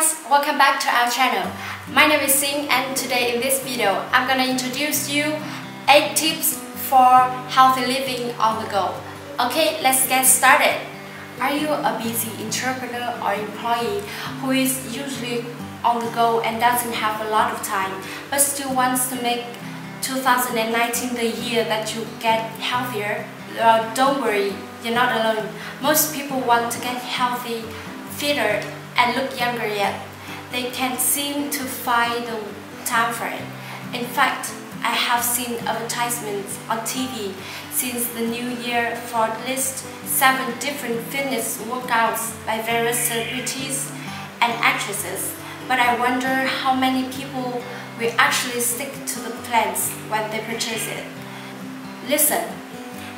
guys, welcome back to our channel. My name is Sing, and today in this video, I'm gonna introduce you 8 tips for healthy living on the go. Okay, let's get started. Are you a busy entrepreneur or employee who is usually on the go and doesn't have a lot of time, but still wants to make 2019 the year that you get healthier? Well, don't worry, you're not alone. Most people want to get healthy, fitter, and look younger, yet they can't seem to find the time for it. In fact, I have seen advertisements on TV since the new year for at least 7 different fitness workouts by various celebrities and actresses, but I wonder how many people will actually stick to the plans when they purchase it. Listen,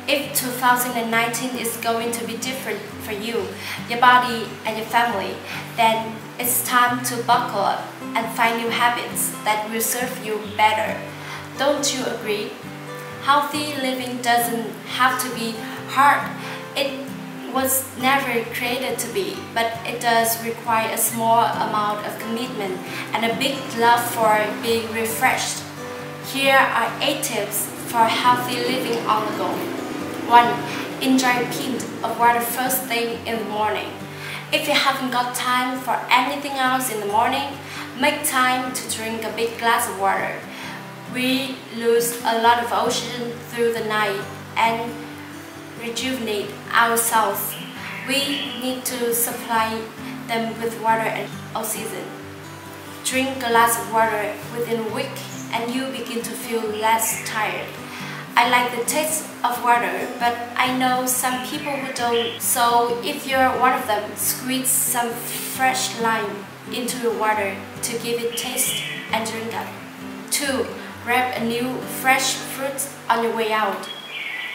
if 2019 is going to be different for you, your body, and your family, then it's time to buckle up and find new habits that will serve you better. Don't you agree? Healthy living doesn't have to be hard. It was never created to be, but it does require a small amount of commitment and a big love for being refreshed. Here are 8 tips for healthy living on the go. 1. Enjoy a pint of water first thing in the morning. If you haven't got time for anything else in the morning, make time to drink a big glass of water. We lose a lot of oxygen through the night and rejuvenate ourselves. We need to supply them with water all season. Drink a glass of water within a week and you begin to feel less tired. I like the taste of water, but I know some people who don't, so if you're one of them, squeeze some fresh lime into your water to give it taste and drink up. 2. Grab a new fresh fruit on your way out.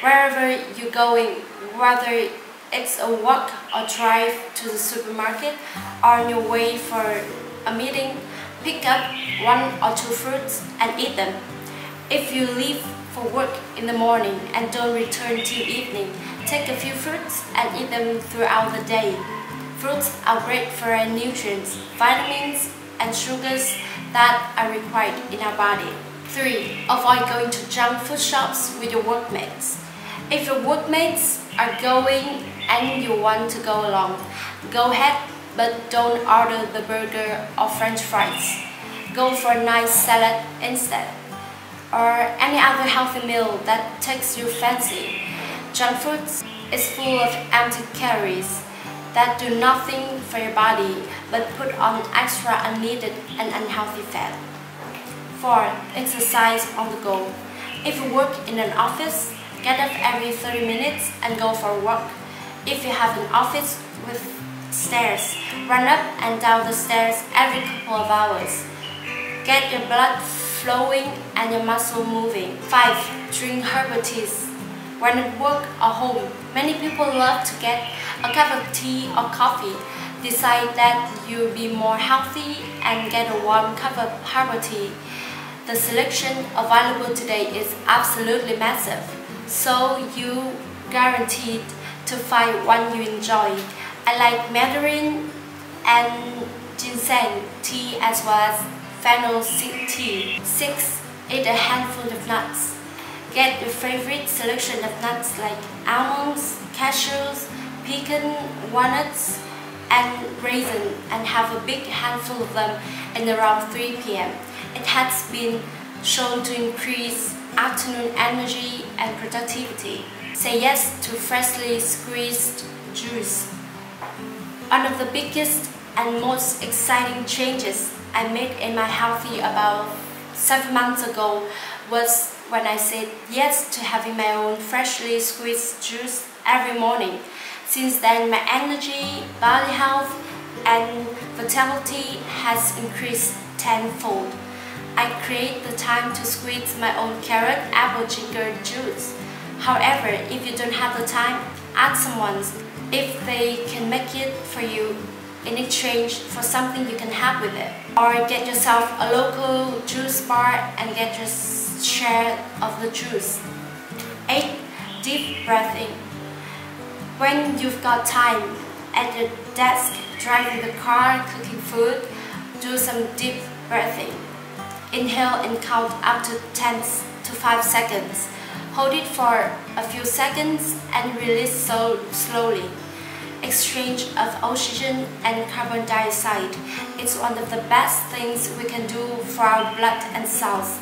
Wherever you're going, whether it's a walk or drive to the supermarket or on your way for a meeting, pick up 1 or 2 fruits and eat them. If you leave for work in the morning and don't return till evening, take a few fruits and eat them throughout the day. Fruits are great for our nutrients, vitamins, and sugars that are required in our body. 3. Avoid going to junk food shops with your workmates. If your workmates are going and you want to go along, go ahead, but don't order the burger or French fries. Go for a nice salad instead, or any other healthy meal that takes your fancy. Junk food is full of empty calories that do nothing for your body but put on extra unneeded and unhealthy fat. 4. Exercise on the go. If you work in an office, get up every 30 minutes and go for a walk. If you have an office with stairs, run up and down the stairs every couple of hours. Get your blood flowing and your muscle moving. 5. Drink herbal teas. When at work or home, many people love to get a cup of tea or coffee. Decide that you'll be more healthy and get a warm cup of herbal tea. The selection available today is absolutely massive, so you're guaranteed to find one you enjoy. I like mandarin and ginseng tea as well as fennel seed tea. 6. Eat a handful of nuts. Get your favorite selection of nuts like almonds, cashews, pecan, walnuts, and raisin, and have a big handful of them in around 3 p.m. It has been shown to increase afternoon energy and productivity. Say yes to freshly squeezed juice. One of the biggest and most exciting changes I made in my healthy about 7 months ago was when I said yes to having my own freshly squeezed juice every morning. Since then, my energy, body health, and vitality has increased 10-fold. I create the time to squeeze my own carrot, apple, ginger juice. However, if you don't have the time, ask someone if they can make it for you in exchange for something you can have with it. Or get yourself a local juice bar and get your share of the juice. 8. Deep breathing. When you've got time, at your desk, driving the car, cooking food, do some deep breathing. Inhale and count up to 10 to 5 seconds. Hold it for a few seconds and release slowly. Exchange of oxygen and carbon dioxide. It's one of the best things we can do for our blood and cells.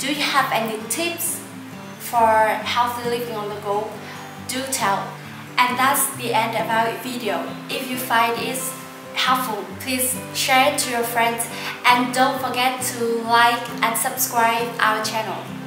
Do you have any tips for healthy living on the go? Do tell. And that's the end of our video. If you find it helpful, please share it to your friends and don't forget to like and subscribe our channel.